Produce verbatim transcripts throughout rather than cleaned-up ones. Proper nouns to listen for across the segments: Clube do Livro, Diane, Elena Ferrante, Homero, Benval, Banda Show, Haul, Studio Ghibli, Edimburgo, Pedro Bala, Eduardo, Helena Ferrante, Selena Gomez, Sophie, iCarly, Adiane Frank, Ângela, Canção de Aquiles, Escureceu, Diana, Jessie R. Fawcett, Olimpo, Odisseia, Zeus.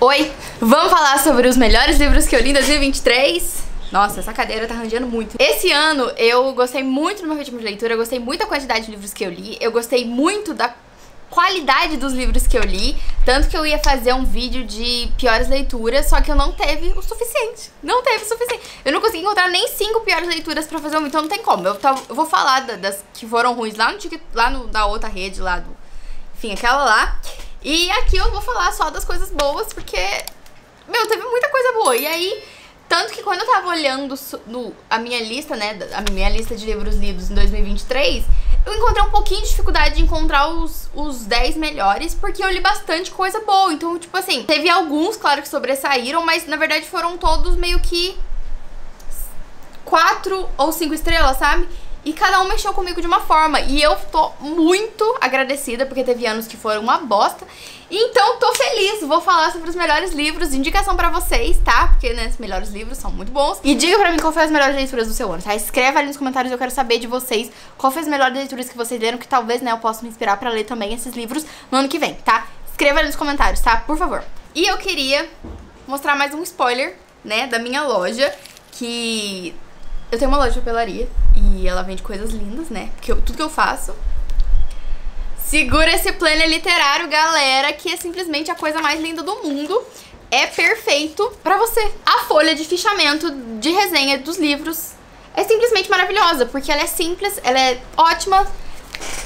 Oi, vamos falar sobre os melhores livros que eu li em dois mil e vinte e três? Nossa, essa cadeira tá rangeando muito. Esse ano eu gostei muito do meu ritmo de leitura, eu gostei muito da quantidade de livros que eu li, eu gostei muito da qualidade dos livros que eu li, tanto que eu ia fazer um vídeo de piores leituras, só que eu não teve o suficiente. Não teve o suficiente. Eu não consegui encontrar nem cinco piores leituras pra fazer um vídeo, então não tem como. Eu, tá, eu vou falar da, das que foram ruins lá no TikTok, lá no, da outra rede, lá do... Enfim, aquela lá. E aqui eu vou falar só das coisas boas, porque, meu, teve muita coisa boa. E aí, tanto que quando eu tava olhando no, a minha lista, né, a minha lista de livros lidos em dois mil e vinte e três, eu encontrei um pouquinho de dificuldade de encontrar os, os dez melhores, porque eu li bastante coisa boa. Então, tipo assim, teve alguns, claro, que sobressaíram, mas na verdade foram todos meio que quatro ou cinco estrelas, sabe? E cada um mexeu comigo de uma forma. E eu tô muito agradecida, porque teve anos que foram uma bosta. Então, tô feliz. Vou falar sobre os melhores livros, indicação pra vocês, tá? Porque, né, os melhores livros são muito bons. E diga pra mim qual foi as melhores leituras do seu ano, tá? Escreve ali nos comentários, eu quero saber de vocês qual foi as melhores leituras que vocês leram, que talvez, né, eu possa me inspirar pra ler também esses livros no ano que vem, tá? Escreva ali nos comentários, tá? Por favor. E eu queria mostrar mais um spoiler, né, da minha loja, que... Eu tenho uma loja de papelaria e ela vende coisas lindas, né? Porque eu, tudo que eu faço... Segura esse planner literário, galera, que é simplesmente a coisa mais linda do mundo. É perfeito pra você. A folha de fichamento de resenha dos livros é simplesmente maravilhosa, porque ela é simples, ela é ótima,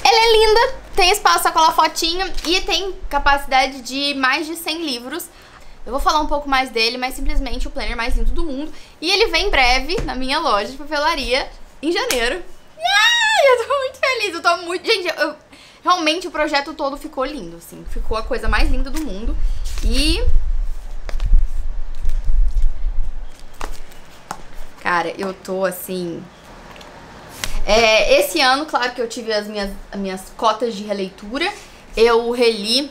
ela é linda, tem espaço pra colar fotinha e tem capacidade de mais de cem livros. Eu vou falar um pouco mais dele, mas simplesmente o planner mais lindo do mundo. E ele vem em breve na minha loja de papelaria em janeiro. Yeah! Eu tô muito feliz, eu tô muito... Gente, eu... realmente o projeto todo ficou lindo, assim. Ficou a coisa mais linda do mundo. E... Cara, eu tô, assim... É, esse ano, claro que eu tive as minhas, as minhas cotas de releitura. Eu reli...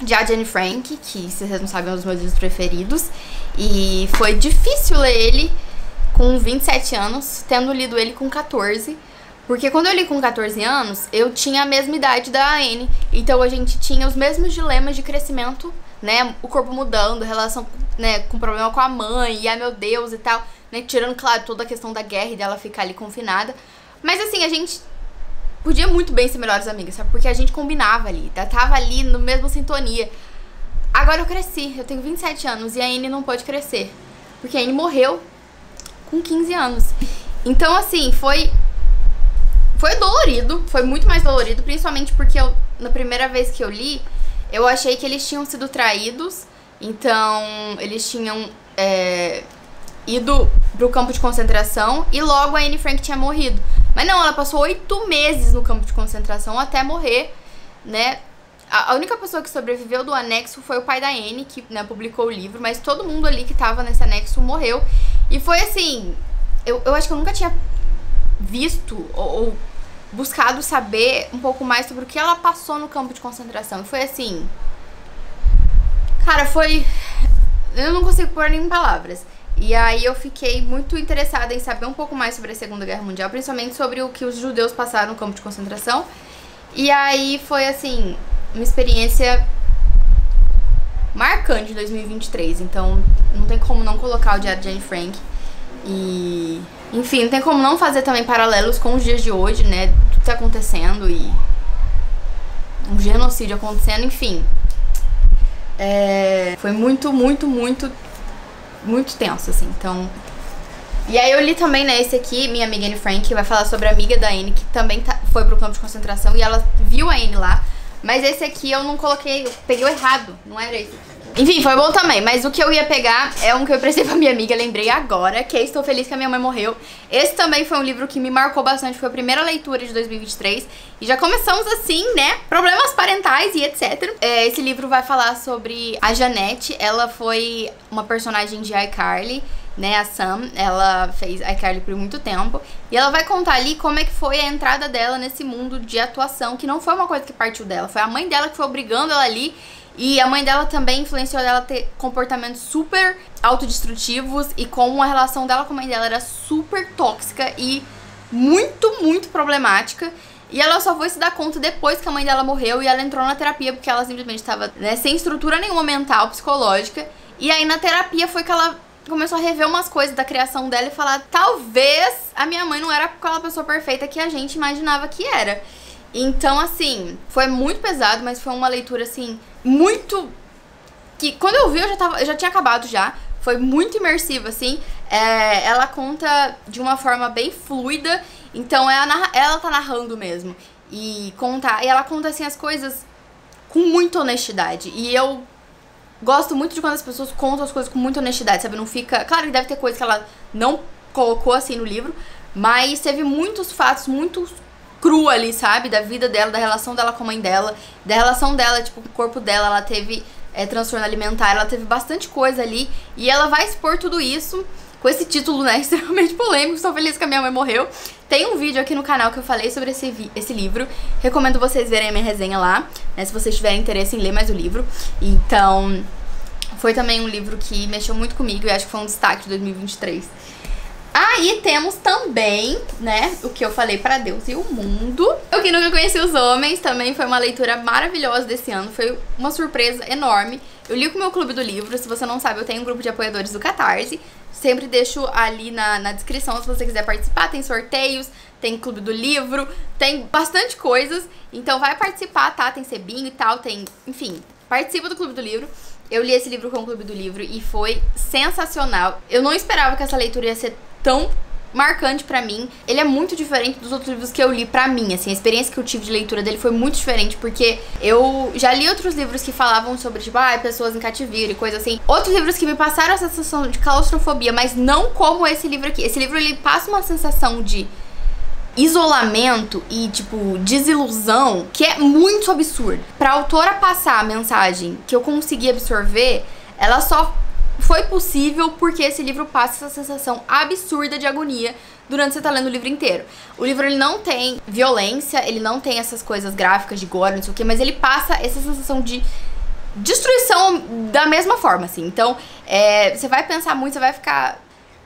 de Adiane Frank, que vocês não sabem é um dos meus livros preferidos, e foi difícil ler ele com vinte e sete anos, tendo lido ele com quatorze, porque quando eu li com quatorze anos, eu tinha a mesma idade da Anne, então a gente tinha os mesmos dilemas de crescimento, né, o corpo mudando, relação, né, com problema com a mãe, e ai meu Deus e tal, né, tirando, claro, toda a questão da guerra e dela ficar ali confinada, mas assim, a gente... podia muito bem ser melhores amigas, sabe? Porque a gente combinava ali, tá? Tava ali no mesmo sintonia. Agora eu cresci, eu tenho vinte e sete anos e a Anne não pode crescer. Porque a Anne morreu com quinze anos. Então, assim, foi... Foi dolorido, foi muito mais dolorido, principalmente porque eu, na primeira vez que eu li, eu achei que eles tinham sido traídos. Então, eles tinham é, ido pro campo de concentração e logo a Anne Frank tinha morrido. Mas não, ela passou oito meses no campo de concentração até morrer, né? A única pessoa que sobreviveu do anexo foi o pai da Anne, que, né, publicou o livro, mas todo mundo ali que tava nesse anexo morreu. E foi assim, eu, eu acho que eu nunca tinha visto ou, ou buscado saber um pouco mais sobre o que ela passou no campo de concentração. E foi assim, cara, foi... eu não consigo pôr nem em palavras. E aí eu fiquei muito interessada em saber um pouco mais sobre a Segunda Guerra Mundial, principalmente sobre o que os judeus passaram no campo de concentração. E aí foi, assim, uma experiência marcante de dois mil e vinte e três. Então, não tem como não colocar o Diário de Anne Frank. E, enfim, não tem como não fazer também paralelos com os dias de hoje, né? Tudo tá acontecendo e... um genocídio acontecendo, enfim. É... Foi muito, muito, muito... muito tenso, assim, então... E aí eu li também, né, esse aqui, Minha Amiga Anne Frank, que vai falar sobre a amiga da Anne, que também tá, foi pro campo de concentração, e ela viu a Anne lá, mas esse aqui eu não coloquei, eu peguei o errado, não era esse. Enfim, foi bom também, mas o que eu ia pegar é um que eu prestei pra minha amiga, lembrei agora, que é Estou Feliz que a Minha Mãe Morreu. Esse também foi um livro que me marcou bastante, foi a primeira leitura de dois mil e vinte e três, e já começamos assim, né, problemas parentais e etcétera. É, esse livro vai falar sobre a Janete, ela foi uma personagem de iCarly, né, a Sam, ela fez iCarly por muito tempo, e ela vai contar ali como é que foi a entrada dela nesse mundo de atuação, que não foi uma coisa que partiu dela, foi a mãe dela que foi obrigando ela ali. E a mãe dela também influenciou ela a ter comportamentos super autodestrutivos e como a relação dela com a mãe dela era super tóxica e muito, muito problemática. E ela só foi se dar conta depois que a mãe dela morreu e ela entrou na terapia porque ela simplesmente estava, né, sem estrutura nenhuma mental, psicológica. E aí na terapia foi que ela começou a rever umas coisas da criação dela e falar: talvez a minha mãe não era aquela pessoa perfeita que a gente imaginava que era. Então, assim, foi muito pesado, mas foi uma leitura, assim, muito... que quando eu vi eu já, tava... eu já tinha acabado já. Foi muito imersiva, assim. É... Ela conta de uma forma bem fluida. Então, ela, narra... ela tá narrando mesmo. E, conta... e ela conta, assim, as coisas com muita honestidade. E eu gosto muito de quando as pessoas contam as coisas com muita honestidade, sabe? Não fica... Claro que deve ter coisas que ela não colocou, assim, no livro. Mas teve muitos fatos, muitos... crua ali, sabe? Da vida dela, da relação dela com a mãe dela, da relação dela, tipo, com o corpo dela. Ela teve é, transtorno alimentar, ela teve bastante coisa ali. E ela vai expor tudo isso com esse título, né, extremamente polêmico. Estou feliz que a minha mãe morreu. Tem um vídeo aqui no canal que eu falei sobre esse, esse livro. Recomendo vocês verem a minha resenha lá, né, se vocês tiverem interesse em ler mais o livro. Então, foi também um livro que mexeu muito comigo e acho que foi um destaque de dois mil e vinte e três. Aí temos também, né, o que eu falei pra Deus e o mundo. Eu que nunca conheci os homens, também foi uma leitura maravilhosa desse ano, foi uma surpresa enorme. Eu li com o meu Clube do Livro, se você não sabe, eu tenho um grupo de apoiadores do Catarse. Sempre deixo ali na, na descrição se você quiser participar, tem sorteios, tem Clube do Livro, tem bastante coisas. Então vai participar, tá? Tem sebinho e tal, tem, enfim, participa do Clube do Livro. Eu li esse livro com o Clube do Livro e foi sensacional. Eu não esperava que essa leitura ia ser tão marcante pra mim. Ele é muito diferente dos outros livros que eu li pra mim, assim. A experiência que eu tive de leitura dele foi muito diferente, porque eu já li outros livros que falavam sobre, tipo, ah, pessoas em cativeiro e coisa assim. Outros livros que me passaram a sensação de claustrofobia, mas não como esse livro aqui. Esse livro, ele passa uma sensação de isolamento e, tipo, desilusão, que é muito absurdo. Pra autora passar a mensagem que eu consegui absorver, ela só... foi possível porque esse livro passa essa sensação absurda de agonia durante você tá lendo o livro inteiro. O livro, ele não tem violência, ele não tem essas coisas gráficas de gore, não sei o que, mas ele passa essa sensação de destruição da mesma forma, assim. Então, é, você vai pensar muito, você vai ficar...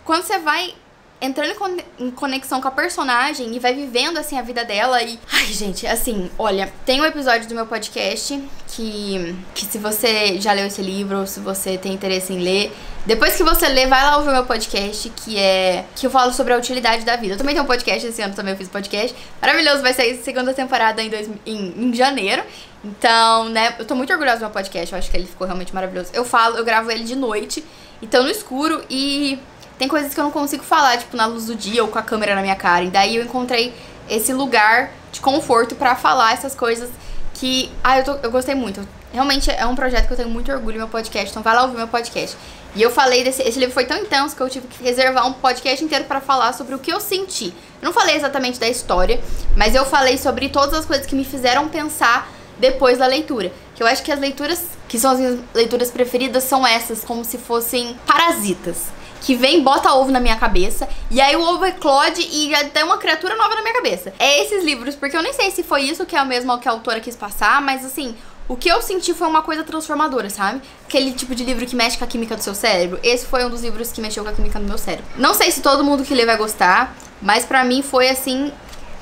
Quando você vai entrando em conexão com a personagem e vai vivendo, assim, a vida dela e... Ai, gente, assim, olha, tem um episódio do meu podcast que, que se você já leu esse livro ou se você tem interesse em ler, depois que você ler, vai lá ouvir o meu podcast, que é... que eu falo sobre a utilidade da vida. Eu também tenho um podcast, esse ano também eu fiz podcast. Maravilhoso, vai sair a segunda temporada em, dois, em, em janeiro. Então, né, eu tô muito orgulhosa do meu podcast, eu acho que ele ficou realmente maravilhoso. Eu falo, eu gravo ele de noite, então no escuro e... tem coisas que eu não consigo falar, tipo, na luz do dia ou com a câmera na minha cara. E daí eu encontrei esse lugar de conforto pra falar essas coisas que... Ah, eu, tô, eu gostei muito. Realmente é um projeto que eu tenho muito orgulho, meu podcast. Então vai lá ouvir meu podcast. E eu falei desse... Esse livro foi tão intenso que eu tive que reservar um podcast inteiro pra falar sobre o que eu senti. Eu não falei exatamente da história, mas eu falei sobre todas as coisas que me fizeram pensar depois da leitura. Que eu acho que as leituras, que são as minhas leituras preferidas, são essas, como se fossem parasitas. Que vem, bota ovo na minha cabeça, e aí o ovo eclode e já tem uma criatura nova na minha cabeça. É esses livros, porque eu nem sei se foi isso que é o mesmo que a autora quis passar, mas assim, o que eu senti foi uma coisa transformadora, sabe? Aquele tipo de livro que mexe com a química do seu cérebro. Esse foi um dos livros que mexeu com a química do meu cérebro. Não sei se todo mundo que lê vai gostar, mas pra mim foi assim...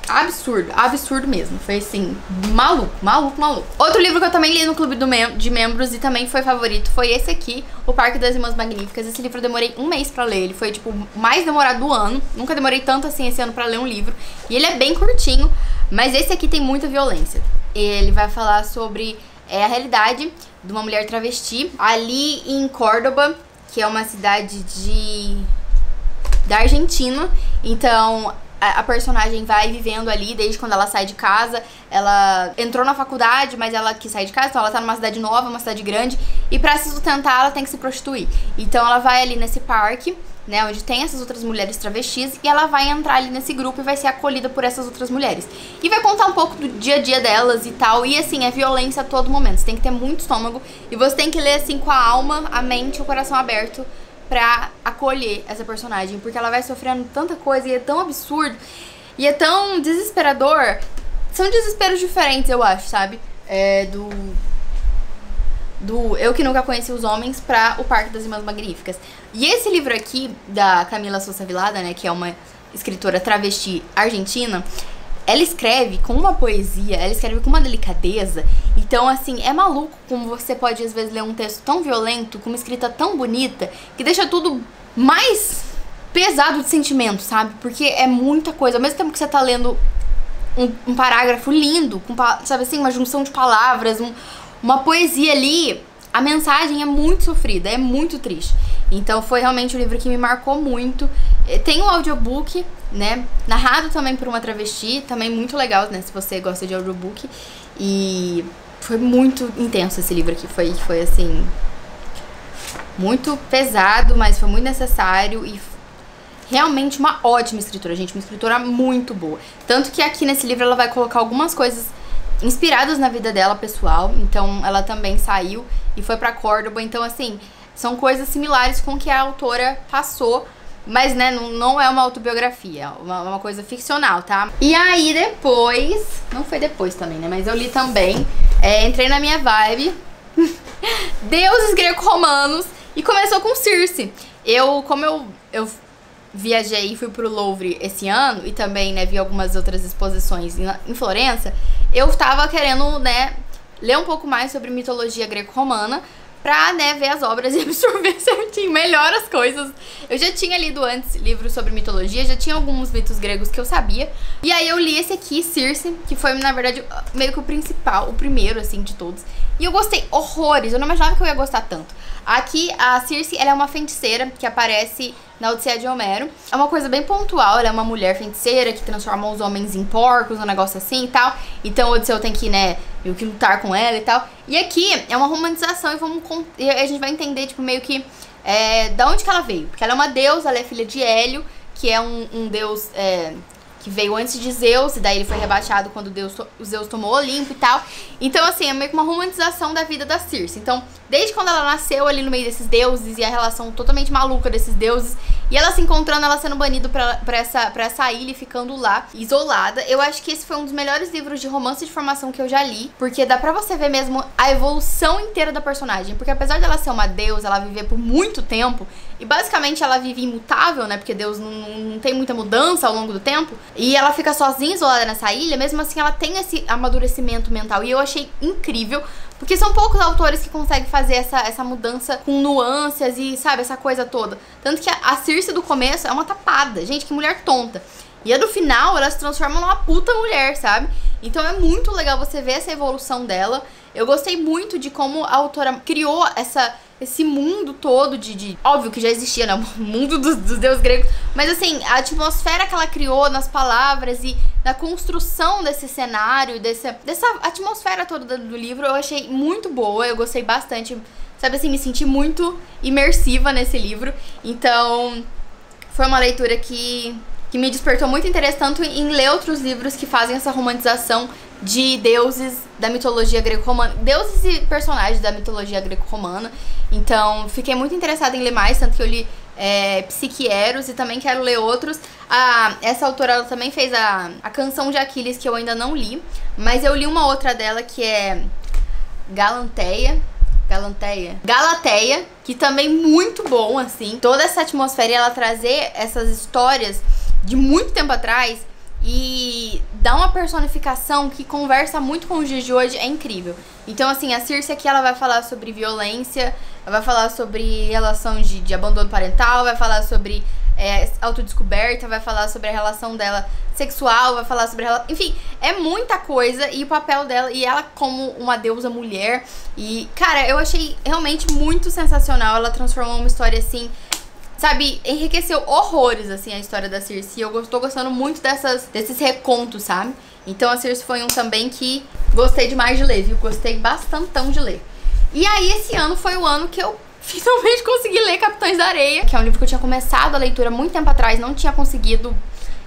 absurdo, absurdo mesmo. Foi assim, maluco, maluco, maluco. Outro livro que eu também li no Clube do Mem- de Membros e também foi favorito foi esse aqui, O Parque das Irmãs Magníficas. Esse livro eu demorei um mês pra ler. Ele foi, tipo, o mais demorado do ano. Nunca demorei tanto assim esse ano pra ler um livro. E ele é bem curtinho, mas esse aqui tem muita violência. Ele vai falar sobre é, a realidade de uma mulher travesti ali em Córdoba, que é uma cidade de... da Argentina. Então... a personagem vai vivendo ali desde quando ela sai de casa. Ela entrou na faculdade, mas ela quis sair de casa, então ela tá numa cidade nova, uma cidade grande, e pra se sustentar ela tem que se prostituir. Então ela vai ali nesse parque, né, onde tem essas outras mulheres travestis, e ela vai entrar ali nesse grupo e vai ser acolhida por essas outras mulheres. E vai contar um pouco do dia a dia delas e tal. E assim, é violência a todo momento. Você tem que ter muito estômago e você tem que ler assim com a alma, a mente e o coração aberto pra acolher essa personagem, porque ela vai sofrendo tanta coisa e é tão absurdo e é tão desesperador. São desesperos diferentes, eu acho, sabe? É do... do Eu Que Nunca Conheci os Homens pra O Parque das Irmãs Magníficas. E esse livro aqui, da Camila Sousa Villada, né, que é uma escritora travesti argentina, Ela escreve com uma poesia, ela escreve com uma delicadeza. Então, assim, é maluco como você pode, às vezes, ler um texto tão violento, com uma escrita tão bonita, que deixa tudo mais pesado de sentimento, sabe? Porque é muita coisa. Ao mesmo tempo que você tá lendo um, um parágrafo lindo, com, sabe assim, uma junção de palavras, um, uma poesia ali, a mensagem é muito sofrida, é muito triste. Então foi realmente um livro que me marcou muito. Tem um audiobook, né, narrado também por uma travesti, também muito legal, né, se você gosta de audiobook. E foi muito intenso esse livro aqui, foi, foi assim, muito pesado, mas foi muito necessário. E realmente uma ótima escritora, gente, uma escritora muito boa. Tanto que aqui nesse livro ela vai colocar algumas coisas inspiradas na vida dela, pessoal. Então ela também saiu e foi pra Córdoba, então assim... São coisas similares com o que a autora passou, mas, né, não, não é uma autobiografia, é uma, uma coisa ficcional, tá? E aí depois, não foi depois também, né, mas eu li também, é, entrei na minha vibe, deuses greco-romanos, e começou com Circe. Eu, como eu, eu viajei e fui pro Louvre esse ano, e também, né, vi algumas outras exposições em, em Florença, eu tava querendo, né, ler um pouco mais sobre mitologia greco-romana, pra, né, ver as obras e absorver certinho, melhor as coisas. Eu já tinha lido antes livros sobre mitologia, já tinha alguns mitos gregos que eu sabia. E aí eu li esse aqui, Circe, que foi, na verdade, meio que o principal, o primeiro, assim, de todos. E eu gostei horrores, eu não imaginava que eu ia gostar tanto. Aqui, a Circe, ela é uma feiticeira que aparece na Odisseia de Homero. É uma coisa bem pontual, ela é uma mulher feiticeira que transforma os homens em porcos, um negócio assim e tal. Então, Odisseu tem que, né, meio que lutar com ela e tal. E aqui, é uma romanização e, vamos, e a gente vai entender, tipo, meio que é, da onde que ela veio. Porque ela é uma deusa, ela é filha de Hélio, que é um, um deus... É, que veio antes de Zeus, e daí ele foi rebaixado quando Deus, o Zeus tomou o Olimpo e tal. Então, assim, é meio que uma romantização da vida da Circe. Então, desde quando ela nasceu ali no meio desses deuses, e a relação totalmente maluca desses deuses, e ela se encontrando, ela sendo banida pra, pra, essa, pra essa ilha e ficando lá, isolada. Eu acho que esse foi um dos melhores livros de romance de formação que eu já li, porque dá pra você ver mesmo a evolução inteira da personagem. Porque apesar dela ser uma deusa, ela viver por muito tempo, e basicamente ela vive imutável, né, porque Deus não, não tem muita mudança ao longo do tempo, e ela fica sozinha, isolada nessa ilha, mesmo assim ela tem esse amadurecimento mental. E eu achei incrível, porque são poucos autores que conseguem fazer essa, essa mudança com nuances e, sabe, essa coisa toda. Tanto que a Circe do começo é uma tapada, gente, que mulher tonta. E a do final, ela se transforma numa puta mulher, sabe? Então é muito legal você ver essa evolução dela. Eu gostei muito de como a autora criou essa... esse mundo todo de, de... Óbvio que já existia, né? O mundo dos, dos deuses gregos. Mas, assim, a atmosfera que ela criou nas palavras e na construção desse cenário, desse, dessa atmosfera toda do livro, eu achei muito boa. Eu gostei bastante. Sabe, assim, me senti muito imersiva nesse livro. Então, foi uma leitura que... que me despertou muito interesse, tanto em ler outros livros que fazem essa romantização de deuses da mitologia greco-romana, deuses e personagens da mitologia greco-romana. Então, fiquei muito interessada em ler mais, tanto que eu li é, Psique Eros, e também quero ler outros. A, essa autora, ela também fez a, a Canção de Aquiles, que eu ainda não li, mas eu li uma outra dela, que é Galateia. Galateia. Galateia, que também muito bom, assim. Toda essa atmosfera e ela trazer essas histórias de muito tempo atrás e dá uma personificação que conversa muito com os dias de hoje, é incrível. Então, assim, a Circe aqui, ela vai falar sobre violência, ela vai falar sobre relação de, de abandono parental, vai falar sobre é, autodescoberta, vai falar sobre a relação dela sexual, vai falar sobre... Ela, enfim, é muita coisa, e o papel dela, e ela como uma deusa mulher. E, cara, eu achei realmente muito sensacional, ela transformou uma história, assim... Sabe, enriqueceu horrores, assim, a história da Circe. Eu tô gostando muito dessas, desses recontos, sabe? Então a Circe foi um também que gostei demais de ler, viu? Gostei bastantão de ler. E aí esse ano foi o ano que eu finalmente consegui ler Capitães da Areia, que é um livro que eu tinha começado a leitura muito tempo atrás, não tinha conseguido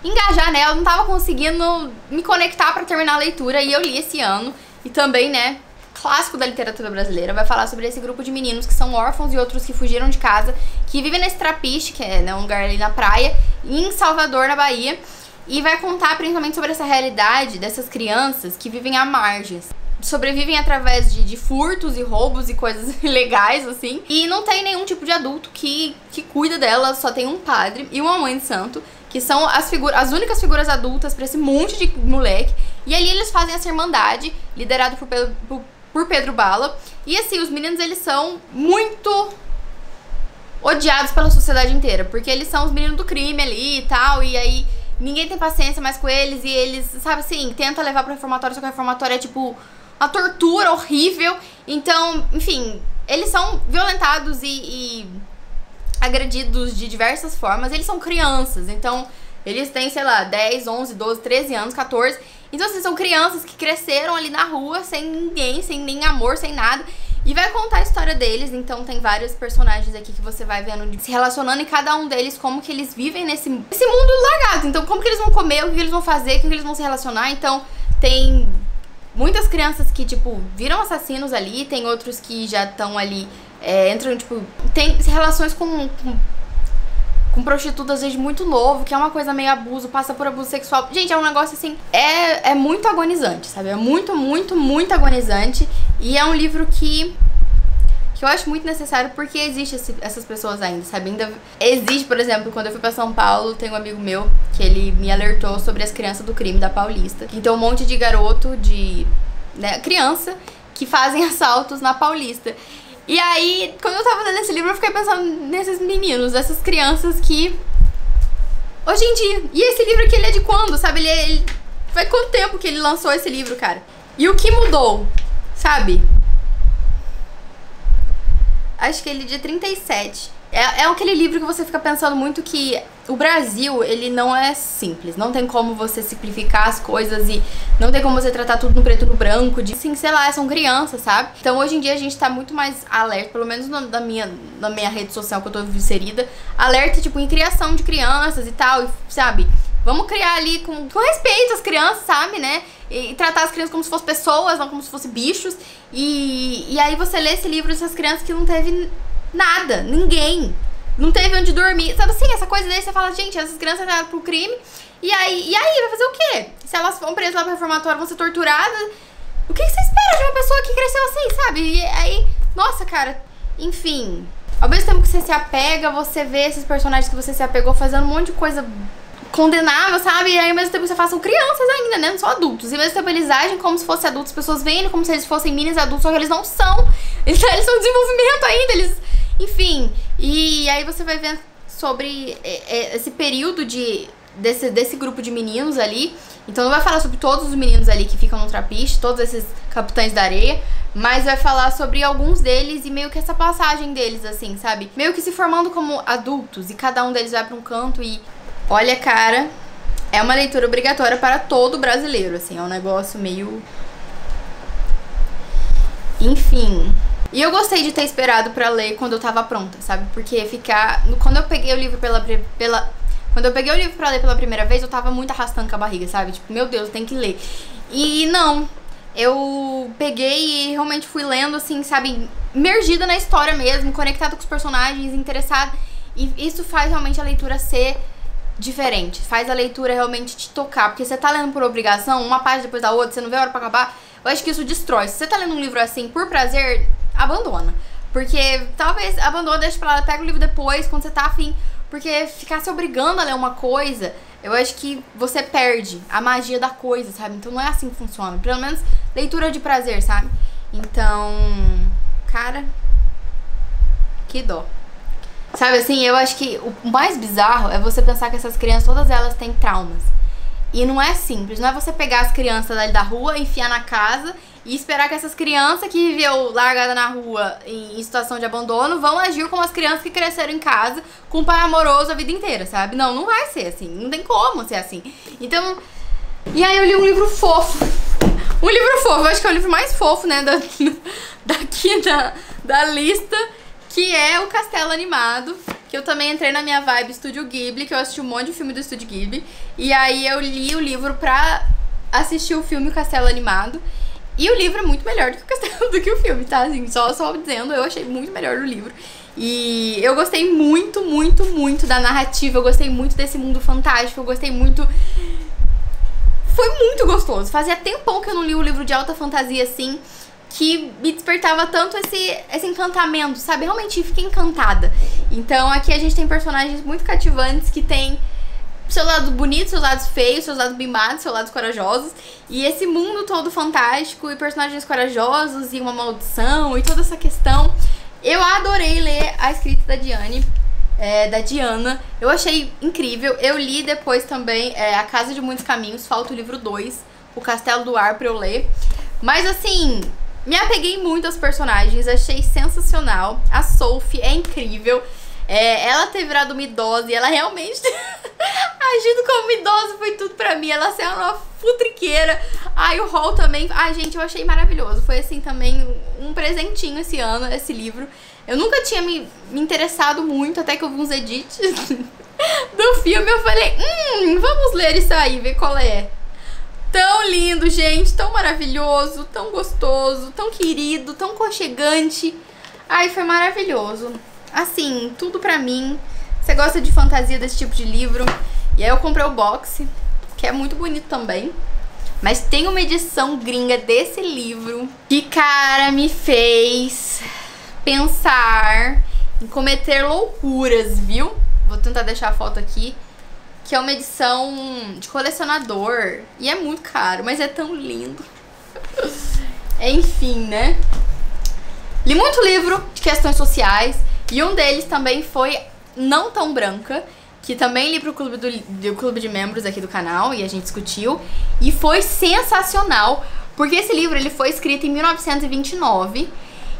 engajar, né? Eu não tava conseguindo me conectar pra terminar a leitura, e eu li esse ano. E também, né... clássico da literatura brasileira, vai falar sobre esse grupo de meninos que são órfãos e outros que fugiram de casa, que vivem nesse trapiche, que é, né, um lugar ali na praia, em Salvador, na Bahia, e vai contar principalmente sobre essa realidade dessas crianças que vivem à margem, sobrevivem através de, de furtos e roubos e coisas ilegais, assim, e não tem nenhum tipo de adulto que, que cuida delas, só tem um padre e uma mãe de santo, que são as, figura, as únicas figuras adultas pra esse monte de moleque. E ali eles fazem essa irmandade, liderado por Pedro, por, por Pedro Bala. E assim, os meninos, eles são muito odiados pela sociedade inteira, porque eles são os meninos do crime ali e tal, e aí ninguém tem paciência mais com eles, e eles, sabe assim, tentam levar pro reformatório, só que o reformatório é tipo uma tortura horrível. Então, enfim, eles são violentados e, e agredidos de diversas formas. Eles são crianças, então eles têm, sei lá, dez, onze, doze, treze anos, quatorze. Então, assim, são crianças que cresceram ali na rua, sem ninguém, sem nem amor, sem nada. E vai contar a história deles, então tem vários personagens aqui que você vai vendo se relacionando, e cada um deles, como que eles vivem nesse, nesse mundo largado. Então, como que eles vão comer, o que, que eles vão fazer, como que eles vão se relacionar. Então, tem muitas crianças que, tipo, viram assassinos ali, tem outros que já estão ali, é, entram, tipo, tem relações com, com, com prostitutas desde muito novo, que é uma coisa meio abuso, passa por abuso sexual. Gente, é um negócio assim, é, é muito agonizante, sabe? É muito, muito, muito agonizante. E é um livro que, que eu acho muito necessário, porque existe esse, essas pessoas ainda, sabe? Ainda existe. Por exemplo, quando eu fui pra São Paulo, tem um amigo meu que ele me alertou sobre as crianças do crime da Paulista. Então, um monte de garoto, de né, criança, que fazem assaltos na Paulista. E aí, quando eu tava lendo esse livro, eu fiquei pensando nesses meninos, essas crianças que... hoje em dia... E esse livro aqui, ele é de quando, sabe? Ele, é, ele... Faz quanto tempo que ele lançou esse livro, cara? E o que mudou, sabe? Acho que ele é de trinta e sete. É, é aquele livro que você fica pensando muito que o Brasil, ele não é simples. Não tem como você simplificar as coisas e não tem como você tratar tudo no preto e no branco. De, assim, sei lá, são crianças, sabe? Então hoje em dia a gente tá muito mais alerta, pelo menos na minha, na minha rede social que eu tô inserida, alerta, tipo, em criação de crianças e tal, sabe? Vamos criar ali com, com respeito às crianças, sabe, né? E tratar as crianças como se fossem pessoas, não como se fossem bichos. E, e aí você lê esse livro dessas crianças que não teve nada, ninguém, não teve onde dormir, sabe assim, essa coisa daí. Você fala, gente, essas crianças entraram pro crime, e aí, e aí vai fazer o quê? Se elas vão presas lá pro reformatório, vão ser torturadas, o que você espera de uma pessoa que cresceu assim, sabe? E aí, nossa, cara, enfim, ao mesmo tempo que você se apega, você vê esses personagens que você se apegou fazendo um monte de coisa condenável, sabe? E aí, ao mesmo tempo, você faz, são crianças ainda, né? Não são adultos. E ao mesmo tempo, eles agem como se fossem adultos. As pessoas veem como se eles fossem minis adultos, só que eles não são. Eles, eles são em desenvolvimento ainda, eles... Enfim. E aí você vai vendo sobre esse período de, desse, desse grupo de meninos ali. Então, não vai falar sobre todos os meninos ali que ficam no trapiche, todos esses capitães da areia, mas vai falar sobre alguns deles e meio que essa passagem deles, assim, sabe? Meio que se formando como adultos, e cada um deles vai pra um canto e... Olha, cara, é uma leitura obrigatória para todo brasileiro, assim, é um negócio meio... Enfim. E eu gostei de ter esperado pra ler quando eu tava pronta, sabe? Porque ficar... Quando eu peguei o livro pela... pela... Quando eu peguei o livro pra ler pela primeira vez, eu tava muito arrastando com a barriga, sabe? Tipo, meu Deus, tem que ler. E não, eu peguei e realmente fui lendo, assim, sabe? Imergida na história mesmo, conectada com os personagens, interessada. E isso faz realmente a leitura ser... diferente, faz a leitura realmente te tocar, porque você tá lendo por obrigação, uma página depois da outra, você não vê a hora pra acabar. Eu acho que isso destrói. Se você tá lendo um livro assim por prazer, abandona, porque talvez abandona, deixa pra lá, pega o livro depois, quando você tá afim, porque ficar se obrigando a ler uma coisa, eu acho que você perde a magia da coisa, sabe? Então não é assim que funciona, pelo menos leitura de prazer, sabe? Então, cara, que dó. Sabe assim, eu acho que o mais bizarro é você pensar que essas crianças, todas elas têm traumas. E não é simples, não é você pegar as crianças ali da rua, enfiar na casa e esperar que essas crianças que viveu largada na rua em situação de abandono vão agir como as crianças que cresceram em casa com um pai amoroso a vida inteira, sabe? Não, não vai ser assim, não tem como ser assim. Então, e aí eu li um livro fofo. Um livro fofo, eu acho que é o livro mais fofo, né, da, daqui da, da lista, que é o Castelo Animado, que eu também entrei na minha vibe Studio Ghibli, que eu assisti um monte de filme do Studio Ghibli, e aí eu li o livro pra assistir o filme Castelo Animado, e o livro é muito melhor do que o, castelo, do que o filme, tá? Assim, só, só dizendo, eu achei muito melhor o livro, e eu gostei muito, muito, muito da narrativa, eu gostei muito desse mundo fantástico, eu gostei muito... Foi muito gostoso, fazia tempão que eu não li um livro de alta fantasia assim, que me despertava tanto esse, esse encantamento, sabe? Realmente fiquei encantada. Então aqui a gente tem personagens muito cativantes que tem seu lado bonito, seus lados feios, seus lados mimados, seus lados corajosos. E esse mundo todo fantástico e personagens corajosos e uma maldição e toda essa questão. Eu adorei ler a escrita da Diane, é, da Diana. Eu achei incrível. Eu li depois também é, A Casa de Muitos Caminhos, falta o livro dois, O Castelo do Ar, pra eu ler. Mas assim, me apeguei muito aos personagens, achei sensacional. A Sophie é incrível. É, ela ter virado uma idosa e ela realmente agindo como uma idosa foi tudo pra mim. Ela saiu uma futriqueira. Ai, o Haul também. Ai, gente, eu achei maravilhoso. Foi assim também um presentinho esse ano, esse livro. Eu nunca tinha me, me interessado muito, até que eu vi uns edits do filme. Eu falei, hum, vamos ler isso aí, ver qual é. Tão lindo, gente, tão maravilhoso, tão gostoso, tão querido, tão aconchegante. Ai, foi maravilhoso. Assim, tudo pra mim. Você gosta de fantasia, desse tipo de livro? E aí eu comprei o boxe, que é muito bonito também. Mas tem uma edição gringa desse livro que, cara, me fez pensar em cometer loucuras, viu? Vou tentar deixar a foto aqui. Que é uma edição de colecionador. E é muito caro, mas é tão lindo. Enfim, né? Li muito livro de questões sociais. E um deles também foi Não Tão Branca, que também li pro clube, do, do clube de membros aqui do canal e a gente discutiu. E foi sensacional, porque esse livro ele foi escrito em mil novecentos e vinte e nove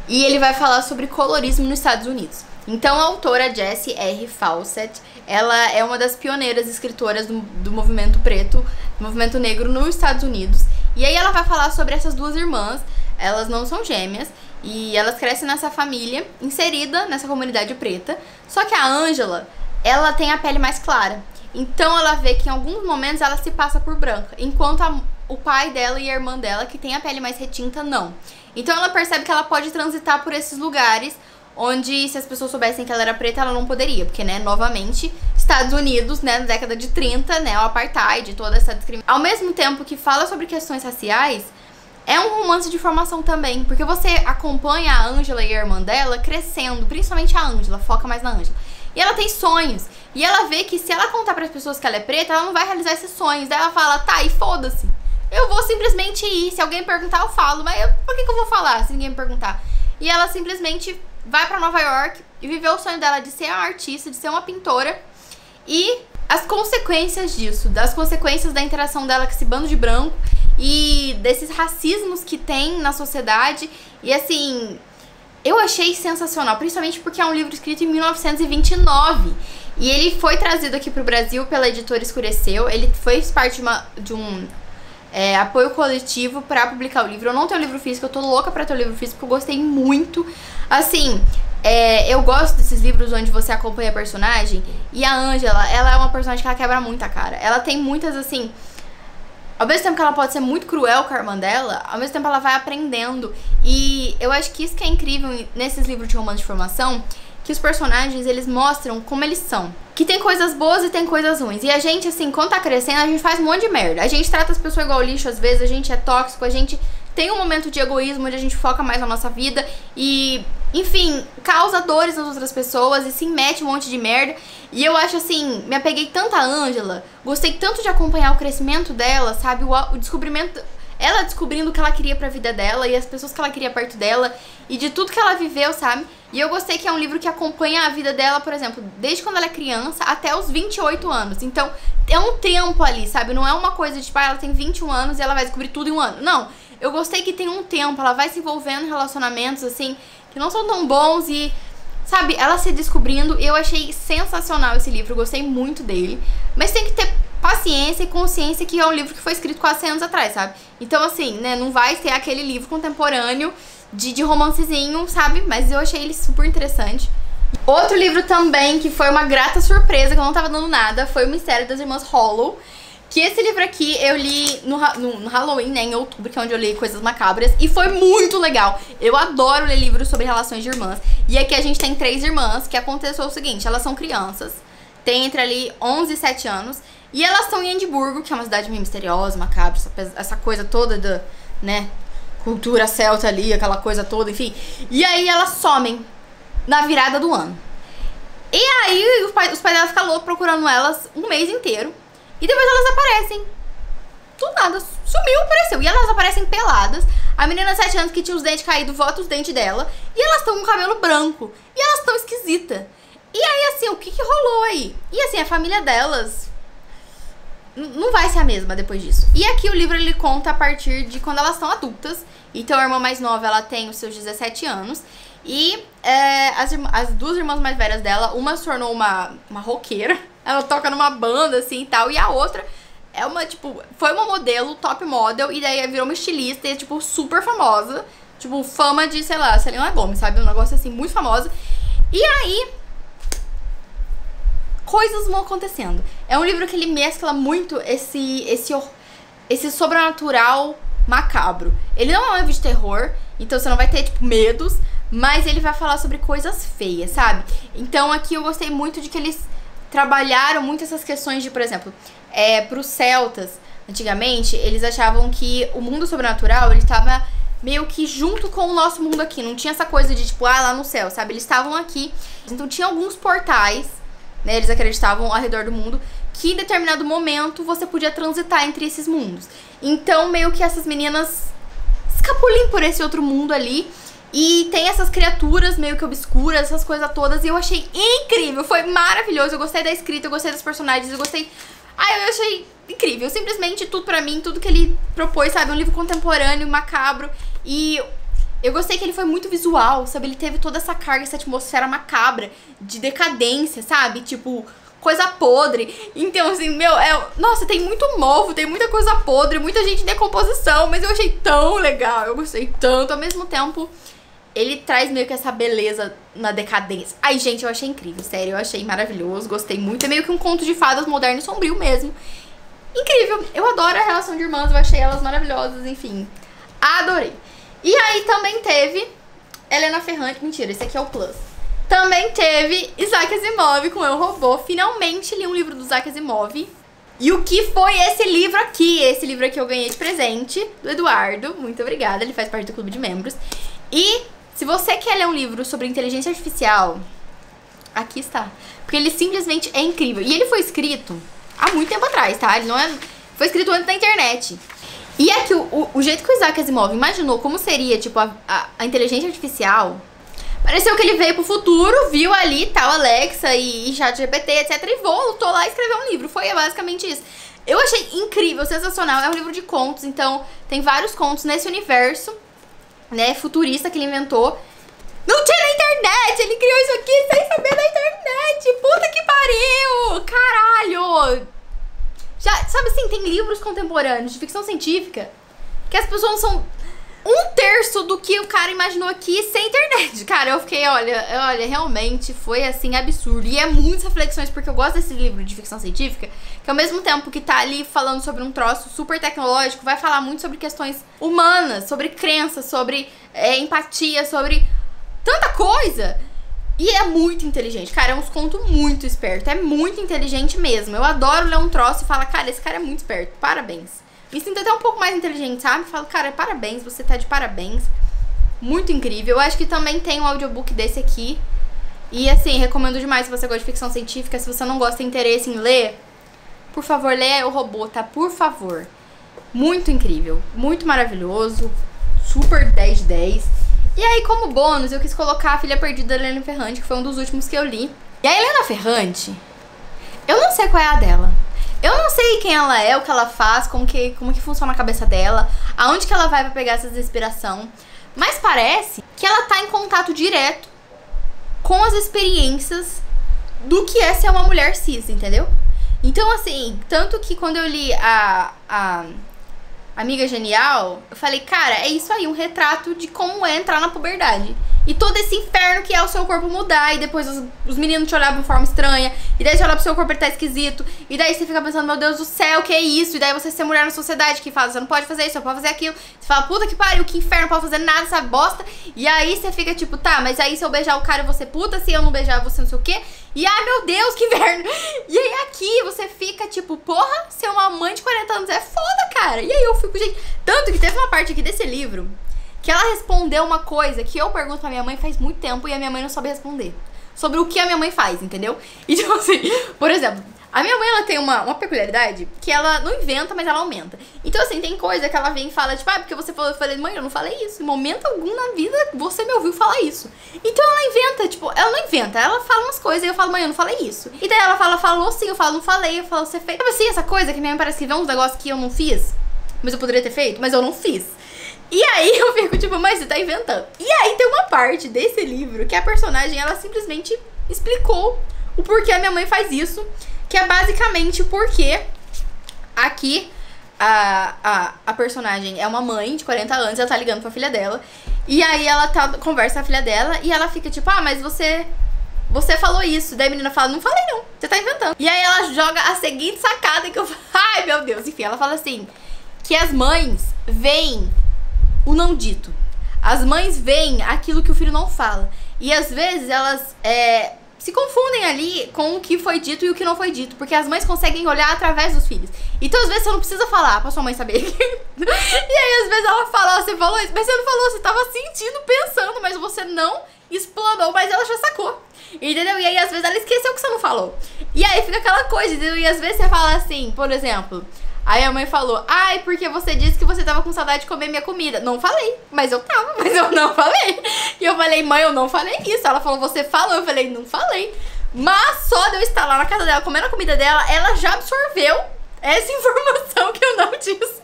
e ele vai falar sobre colorismo nos Estados Unidos. Então a autora Jessie R. Fawcett, ela é uma das pioneiras escritoras do, do movimento preto, do movimento negro nos Estados Unidos. E aí ela vai falar sobre essas duas irmãs, elas não são gêmeas. E elas crescem nessa família, inserida nessa comunidade preta. Só que a Ângela, ela tem a pele mais clara. Então ela vê que em alguns momentos ela se passa por branca. Enquanto a, o pai dela e a irmã dela, que tem a pele mais retinta, não. Então ela percebe que ela pode transitar por esses lugares onde, se as pessoas soubessem que ela era preta, ela não poderia. Porque, né, novamente, Estados Unidos, né, na década de trinta, né, o apartheid, toda essa discriminação. Ao mesmo tempo que fala sobre questões raciais, é um romance de formação também, porque você acompanha a Ângela e a irmã dela crescendo, principalmente a Ângela, foca mais na Ângela. E ela tem sonhos, e ela vê que se ela contar para as pessoas que ela é preta, ela não vai realizar esses sonhos. Daí ela fala, tá, e foda-se, eu vou simplesmente ir, se alguém perguntar eu falo, mas eu, por que, que eu vou falar se ninguém me perguntar? E ela simplesmente vai para Nova York e viveu o sonho dela de ser uma artista, de ser uma pintora, e as consequências disso, das consequências da interação dela com esse bando de branco, e desses racismos que tem na sociedade. E assim, eu achei sensacional, principalmente porque é um livro escrito em mil novecentos e vinte e nove. E ele foi trazido aqui pro Brasil pela editora Escureceu. Ele fez parte de, uma, de um é, apoio coletivo pra publicar o livro. Eu não tenho livro físico, eu tô louca pra ter o livro físico, porque eu gostei muito. Assim, é, eu gosto desses livros onde você acompanha a personagem. E a Ângela, ela é uma personagem que ela quebra muito a cara. Ela tem muitas, assim... Ao mesmo tempo que ela pode ser muito cruel com a irmã dela, ao mesmo tempo ela vai aprendendo. E eu acho que isso que é incrível nesses livros de romance de formação, que os personagens, eles mostram como eles são. Que tem coisas boas e tem coisas ruins. E a gente, assim, quando tá crescendo, a gente faz um monte de merda. A gente trata as pessoas igual lixo, às vezes, a gente é tóxico, a gente tem um momento de egoísmo onde a gente foca mais na nossa vida e, enfim, causa dores nas outras pessoas e se mete um monte de merda. E eu acho assim, me apeguei tanto à Ângela, gostei tanto de acompanhar o crescimento dela, sabe? O, o descobrimento, ela descobrindo o que ela queria pra vida dela e as pessoas que ela queria perto dela e de tudo que ela viveu, sabe? E eu gostei que é um livro que acompanha a vida dela, por exemplo, desde quando ela é criança até os vinte e oito anos. Então, é um tempo ali, sabe? Não é uma coisa de, tipo, ah, ela tem vinte e um anos e ela vai descobrir tudo em um ano. Não, eu gostei que tem um tempo, ela vai se envolvendo em relacionamentos, assim, que não são tão bons e... Sabe, ela se descobrindo, eu achei sensacional esse livro, gostei muito dele. Mas tem que ter paciência e consciência que é um livro que foi escrito quase cem anos atrás, sabe? Então assim, né, não vai ser aquele livro contemporâneo de, de romancezinho, sabe? Mas eu achei ele super interessante. Outro livro também que foi uma grata surpresa, que eu não tava dando nada, foi O Mistério das Irmãs Hollow. Que esse livro aqui eu li no, no, no Halloween, né, em outubro, que é onde eu li coisas macabras. E foi muito legal. Eu adoro ler livros sobre relações de irmãs. E aqui a gente tem três irmãs, que aconteceu o seguinte. Elas são crianças, tem entre ali onze e sete anos. E elas estão em Edimburgo, que é uma cidade meio misteriosa, macabra. Essa, essa coisa toda da, né, cultura celta ali, aquela coisa toda, enfim. E aí elas somem na virada do ano. E aí os pais, os pais delas ficam loucos procurando elas um mês inteiro. E depois elas aparecem. Do nada, sumiu, apareceu. E elas aparecem peladas. A menina de sete anos que tinha os dentes caídos, volta os dentes dela. E elas estão com o cabelo branco. E elas estão esquisitas. E aí, assim, o que que rolou aí? E assim, a família delas não vai ser a mesma depois disso. E aqui o livro, ele conta a partir de quando elas são adultas. Então a irmã mais nova, ela tem os seus dezessete anos. E é, as, as duas irmãs mais velhas dela, uma se tornou uma, uma roqueira. Ela toca numa banda, assim, e tal. E a outra é uma, tipo, foi uma modelo, top model. E daí virou uma estilista e, tipo, super famosa. Tipo, fama de, sei lá, Selena Gomez, sabe? Um negócio, assim, muito famosa. E aí coisas vão acontecendo. É um livro que ele mescla muito esse, esse, esse sobrenatural macabro. Ele não é um livro de terror, então você não vai ter, tipo, medos, mas ele vai falar sobre coisas feias, sabe? Então aqui eu gostei muito de que eles trabalharam muito essas questões de, por exemplo, é, pros celtas, antigamente, eles achavam que o mundo sobrenatural, ele tava meio que junto com o nosso mundo aqui. Não tinha essa coisa de, tipo, ah, lá no céu, sabe? Eles estavam aqui. Então tinha alguns portais, né, eles acreditavam ao redor do mundo, que em determinado momento você podia transitar entre esses mundos. Então meio que essas meninas escapulim por esse outro mundo ali. E tem essas criaturas meio que obscuras, essas coisas todas. E eu achei incrível, foi maravilhoso. Eu gostei da escrita, eu gostei dos personagens, eu gostei... Ah, eu achei incrível, simplesmente tudo pra mim, tudo que ele propôs, sabe? Um livro contemporâneo, macabro. E eu gostei que ele foi muito visual, sabe? Ele teve toda essa carga, essa atmosfera macabra, de decadência, sabe? Tipo, coisa podre. Então, assim, meu, é... Nossa, tem muito mofo, tem muita coisa podre, muita gente em decomposição, mas eu achei tão legal, eu gostei tanto. Ao mesmo tempo, ele traz meio que essa beleza na decadência. Ai, gente, eu achei incrível, sério, eu achei maravilhoso, gostei muito. É meio que um conto de fadas moderno e sombrio mesmo. Incrível, eu adoro a relação de irmãs, eu achei elas maravilhosas, enfim. Adorei. E aí também teve Elena Ferrante, mentira, esse aqui é o Plus. Também teve Isaac Asimov com Eu, Robô. Finalmente li um livro do Isaac Asimov. E o que foi esse livro aqui? Esse livro aqui eu ganhei de presente do Eduardo, muito obrigada, ele faz parte do clube de membros. E se você quer ler um livro sobre inteligência artificial, aqui está, porque ele simplesmente é incrível. E ele foi escrito há muito tempo atrás, tá? Ele não é... Foi escrito antes da internet. E é que o, o, o jeito que o Isaac Asimov imaginou como seria, tipo, a, a, a inteligência artificial, pareceu que ele veio pro futuro, viu ali, tal, Alexa e, e chat G P T, etcétera, e voltou lá e escreveu um livro. Foi basicamente isso. Eu achei incrível, sensacional. É um livro de contos, então tem vários contos nesse universo, né, futurista que ele inventou. Não tinha na internet! Ele criou isso aqui sem saber da internet! Puta que pariu! Caralho! Já, sabe assim, tem livros contemporâneos de ficção científica que as pessoas são um terço do que o cara imaginou aqui sem internet. Cara, eu fiquei, olha, olha, realmente foi assim, absurdo. E é muitas reflexões, porque eu gosto desse livro de ficção científica, que ao mesmo tempo que tá ali falando sobre um troço super tecnológico, vai falar muito sobre questões humanas, sobre crença, sobre é, empatia, sobre tanta coisa. E é muito inteligente, cara, é um conto muito esperto, é muito inteligente mesmo. Eu adoro ler um troço e falar, cara, esse cara é muito esperto, parabéns. Me sinto até um pouco mais inteligente, sabe? Falo, cara, parabéns, você tá de parabéns. Muito incrível. Eu acho que também tem um audiobook desse aqui. E assim, recomendo demais se você gosta de ficção científica, se você não gosta, tem interesse em ler, por favor, leia O Robô, tá? Por favor. Muito incrível, muito maravilhoso, super dez de dez. E aí, como bônus, eu quis colocar A Filha Perdida da Helena Ferrante, que foi um dos últimos que eu li. E a Helena Ferrante, eu não sei qual é a dela. Eu não sei quem ela é, o que ela faz, como que, como que funciona a cabeça dela, aonde que ela vai pra pegar essa inspiração. Mas parece que ela tá em contato direto com as experiências do que é ser uma mulher cis, entendeu? Então, assim, tanto que quando eu li a... a Amiga Genial, eu falei, cara, é isso aí, um retrato de como é entrar na puberdade. E todo esse inferno que é o seu corpo mudar, e depois os, os meninos te olhavam de forma estranha, e daí você olha pro seu corpo, ele tá esquisito, e daí você fica pensando, meu Deus do céu, que é isso? E daí você ser mulher na sociedade, que fala, você não pode fazer isso, você não pode fazer aquilo. Você fala, puta que pariu, que inferno, não pode fazer nada, essa bosta. E aí você fica tipo, tá, mas aí se eu beijar o cara, eu vou ser puta, se eu não beijar, você não sei o quê. E ai, meu Deus, que inferno. E aí aqui você fica tipo, porra, ser uma mãe de quarenta anos é foda, cara. E aí eu fico, gente... Tanto que teve uma parte aqui desse livro que ela respondeu uma coisa que eu pergunto pra minha mãe faz muito tempo e a minha mãe não sabe responder. Sobre o que a minha mãe faz, entendeu? Então assim, por exemplo, A minha mãe, ela tem uma, uma peculiaridade que ela não inventa, mas ela aumenta. Então, assim, tem coisa que ela vem e fala, tipo, ah, porque você falou... Eu falei, mãe, eu não falei isso. Em momento algum na vida você me ouviu falar isso. Então, ela inventa, tipo, ela não inventa. Ela fala umas coisas e eu falo, mãe, eu não falei isso. E daí ela fala, falou sim, eu falo, não falei, eu falo, você fez. Sabe assim, essa coisa que minha mãe parece que vê uns negócios que eu não fiz, mas eu poderia ter feito, mas eu não fiz. E aí eu fico, tipo, mas você tá inventando. E aí tem uma parte desse livro que a personagem, ela simplesmente explicou o porquê a minha mãe faz isso. Que é basicamente porque aqui a, a, a personagem é uma mãe de quarenta anos, ela tá ligando pra filha dela. E aí ela tá, conversa com a filha dela e ela fica tipo, ah, mas você, você falou isso. Daí a menina fala, não falei não, você tá inventando. E aí ela joga a seguinte sacada que eu falo, ai meu Deus. Enfim, ela fala assim, que as mães veem o não dito. As mães veem aquilo que o filho não fala. E às vezes elas... É, se confundem ali com o que foi dito e o que não foi dito, porque as mães conseguem olhar através dos filhos. Então às vezes você não precisa falar pra sua mãe saber. E aí às vezes ela fala, oh, você falou isso, mas você não falou, você tava sentindo, pensando, mas você não explanou, mas ela já sacou, entendeu? E aí às vezes ela esqueceu que você não falou. E aí fica aquela coisa, entendeu? E às vezes você fala assim, por exemplo, aí a mãe falou, ai, porque você disse que você tava com saudade de comer minha comida. Não falei, mas eu tava, mas eu não falei. E eu falei, mãe, eu não falei isso. Ela falou, você falou. Eu falei, não falei. Mas só de eu estar lá na casa dela, comendo a comida dela, ela já absorveu essa informação que eu não disse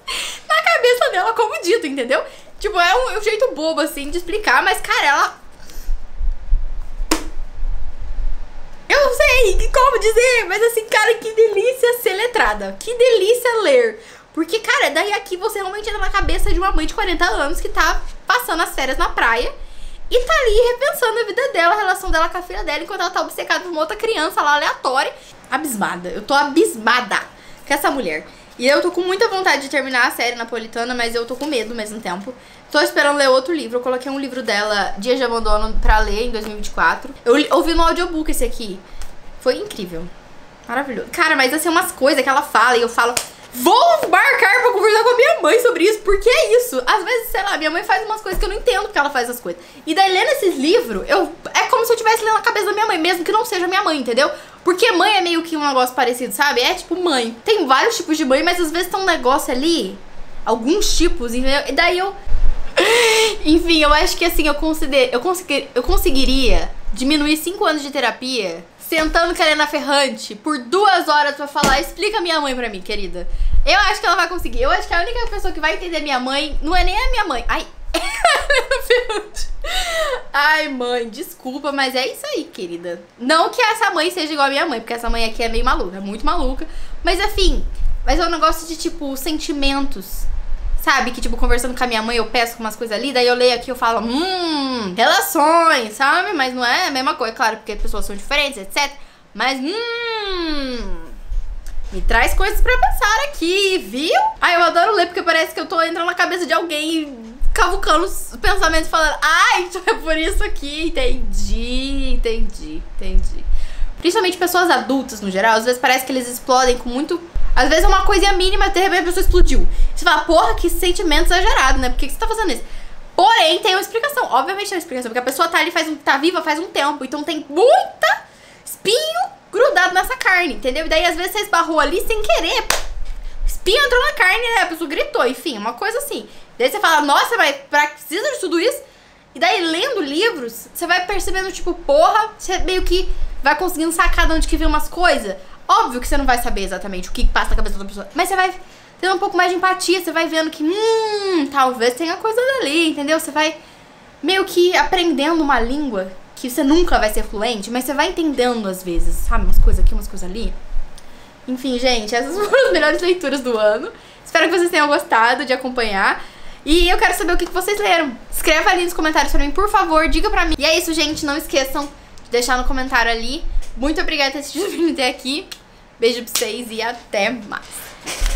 na cabeça dela como dito, entendeu? Tipo, é um, é um jeito bobo, assim, de explicar, mas, cara, ela... Eu não sei como dizer, mas assim, cara, que delícia ser letrada. Que delícia ler. Porque, cara, daí aqui você realmente entra na cabeça de uma mãe de quarenta anos que tá passando as férias na praia e tá ali repensando a vida dela, a relação dela com a filha dela, enquanto ela tá obcecada por uma outra criança lá aleatória. Abismada. Eu tô abismada com essa mulher. E eu tô com muita vontade de terminar a série napolitana, mas eu tô com medo ao mesmo tempo. Tô esperando ler outro livro. Eu coloquei um livro dela, Dia de Abandono, pra ler em dois mil e vinte e quatro. Eu ouvi no audiobook esse aqui. Foi incrível. Maravilhoso. Cara, mas assim, umas coisas que ela fala e eu falo... Vou marcar pra conversar com a minha mãe sobre isso, porque é isso. Às vezes, sei lá, minha mãe faz umas coisas que eu não entendo porque ela faz essas coisas. E daí, lendo esses livros, eu, é como se eu estivesse lendo a cabeça da minha mãe, mesmo que não seja minha mãe, entendeu? Porque mãe é meio que um negócio parecido, sabe? É tipo mãe. Tem vários tipos de mãe, mas às vezes tem um negócio ali, alguns tipos, entendeu? E daí eu... Enfim, eu acho que assim, eu, consider... eu, consegui... eu conseguiria diminuir cinco anos de terapia... Sentando com a Elena Ferrante por duas horas pra falar, explica minha mãe pra mim, querida. Eu acho que ela vai conseguir. Eu acho que a única pessoa que vai entender minha mãe não é nem a minha mãe. Ai, Elena Ferrante. Ai, mãe, desculpa, mas é isso aí, querida. Não que essa mãe seja igual a minha mãe, porque essa mãe aqui é meio maluca, é muito maluca. Mas, enfim, mas é um negócio de, tipo, sentimentos. Sabe, que tipo, conversando com a minha mãe, eu peço umas coisas ali, daí eu leio aqui, eu falo, hum, relações, sabe? Mas não é a mesma coisa, claro, porque as pessoas são diferentes, etcétera. Mas, hum, me traz coisas pra pensar aqui, viu? Ai, eu adoro ler, porque parece que eu tô entrando na cabeça de alguém e cavucando os pensamentos, falando, ai, então é por isso aqui, entendi, entendi, entendi. Principalmente pessoas adultas, no geral, às vezes parece que eles explodem com muito... Às vezes é uma coisinha mínima, de repente a pessoa explodiu. Você fala, porra, que sentimento exagerado, né? Por que, que você tá fazendo isso? Porém, tem uma explicação. Obviamente tem uma explicação, porque a pessoa tá ali, faz um, tá viva faz um tempo. Então tem muita espinho grudado nessa carne, entendeu? E daí às vezes você esbarrou ali sem querer. Espinho entrou na carne, né? A pessoa gritou, enfim, uma coisa assim. Daí você fala, nossa, mas precisa de tudo isso? E daí lendo livros, você vai percebendo, tipo, porra, você meio que vai conseguindo sacar de onde que vem umas coisas. Óbvio que você não vai saber exatamente o que passa na cabeça da pessoa, mas você vai tendo um pouco mais de empatia, você vai vendo que, hum, talvez tenha coisa dali, entendeu? Você vai meio que aprendendo uma língua que você nunca vai ser fluente, mas você vai entendendo às vezes, sabe? Umas coisas aqui, umas coisas ali. Enfim, gente, essas foram as melhores leituras do ano. Espero que vocês tenham gostado de acompanhar. E eu quero saber o que vocês leram. Escreva ali nos comentários pra mim, por favor, diga pra mim. E é isso, gente, não esqueçam de deixar no comentário ali. Muito obrigada por ter assistido o vídeo até aqui. Beijo pra vocês e até mais.